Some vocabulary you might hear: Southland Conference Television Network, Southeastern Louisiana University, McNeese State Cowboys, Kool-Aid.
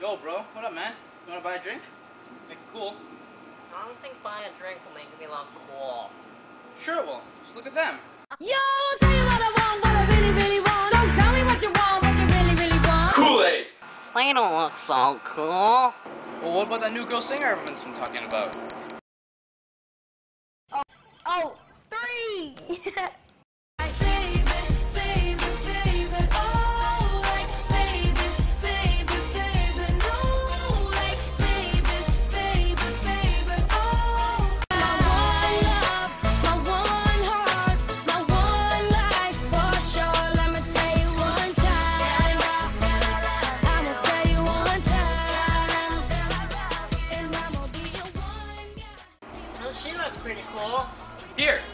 Yo, bro, what up, man? You wanna buy a drink? Make it cool. I don't think buying a drink will make me look cool. Sure it will. Just look at them. Yo, I'll tell you what I want, what I really, really want. Don't tell me what you want, what you really, really want. Kool-Aid! They don't look so cool. Well, what about that new girl singer everyone's been talking about? Three! She looks pretty cool. Here.